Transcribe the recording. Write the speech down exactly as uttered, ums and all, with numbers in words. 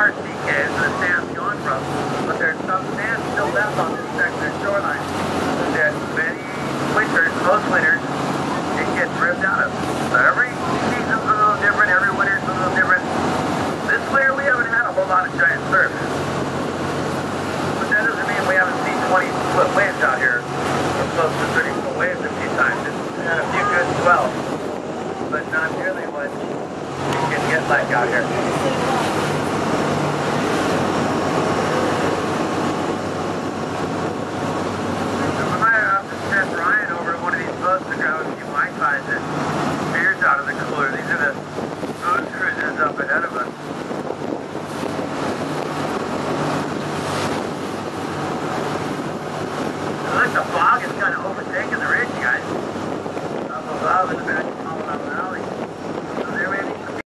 R C K is the San genre, but there's some sand still left on this section of shoreline that many winters, most winters, it gets ripped out of. So every season's a little different, every winter's a little different. This winter we haven't had a whole lot of giant surf. But that doesn't mean we haven't seen twenty foot waves out here. We're close to thirty foot waves a few times. It's had a few good swells, but not nearly what you can get like out here.